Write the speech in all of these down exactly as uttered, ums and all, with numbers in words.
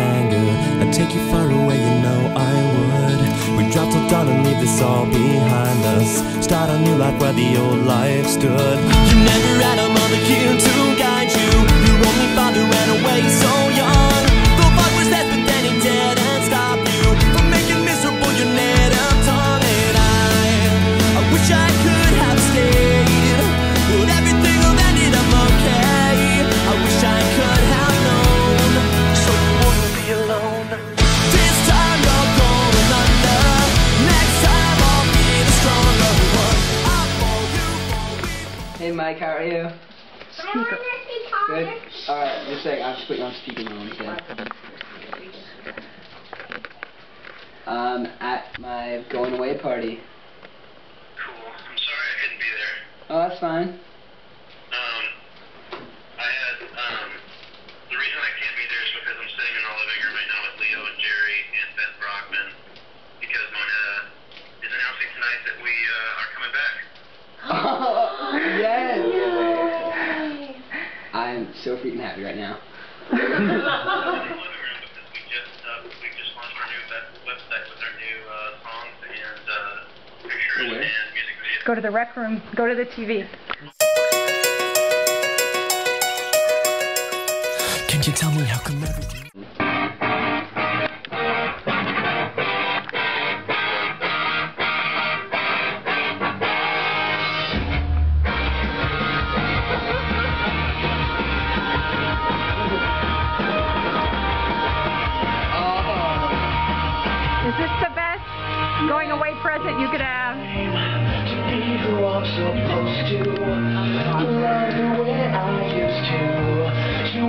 anger, I'd take you far away, you know I would. We'd drop till dawn and leave this all behind us, start a new life where the old life stood. You never had a mother here to guide you, your only father ran away so young. The fight was death, but then he didn't stop you from making miserable your native tongue. And I, I wish I could have stayed, but everything will ended up okay. I wish I could have Mike, how are you? I want to see Thomas. Good? Alright, just a sec. I'll just put you on speaker mode instead. Um, at my going away party. Cool. I'm sorry I couldn't be there. Oh, that's fine. Um, I had, um, the reason I can't be there is because I'm sitting in the living room right now with Leo and Jerry and Beth Brockman because Moneta is announcing tonight that we, uh, are coming back. Oh! Yes! Yay. I'm so freaking happy right now. We just uh, we just launched our new website with our new uh, songs and uh, pictures and music videos. Go to the rec room. Go to the T V. Can you tell me how come everything? Is this the best going away present you could have? To be who I'm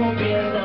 supposed to,